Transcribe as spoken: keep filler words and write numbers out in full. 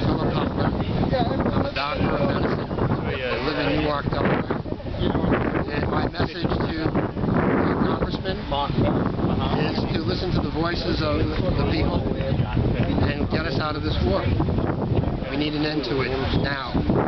from a poplar. I'm down for a medicine. I live in Newark, Delaware. And my message to our congressman is to listen to the voices of the people and get us out of this war. We need an end to it now.